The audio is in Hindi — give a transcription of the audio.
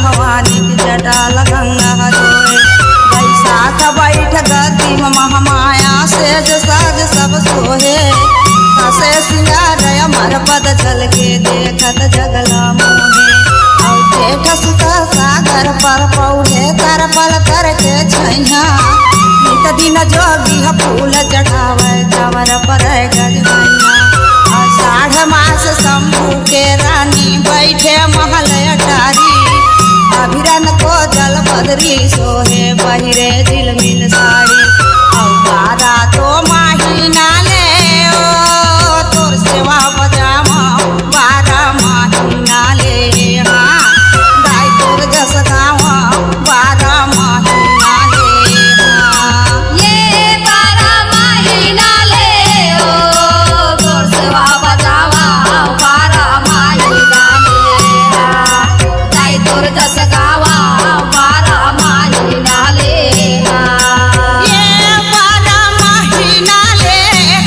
भवानी की जटा गंगा जोए बैसाख बैठक तिम महामाया से सज सब सोहे हसे सिंगार अमर पद चल के देखत जगला मोहे और जेठ सुत सागर पर पौहे तर पल करके छैया नित दिन जोगी फूल चढ़ावे जवर पर गजमैया आषाढ़ मास शंभू के रानी बैठे महल अटारी अभिरन को जल बदरी सोहे बहिरे दिल मिल साड़ी अवतारा तो माही नाले ओ तोर सेवा पजामा बारा माही नाले हाँ दाई तोर जस गावा बारा माही नाले हाँ ये बारा माही नाले ओ तोर सेवा पजामा बारा माही नाले हाँ दाई तोर जस ये बारा महीना ले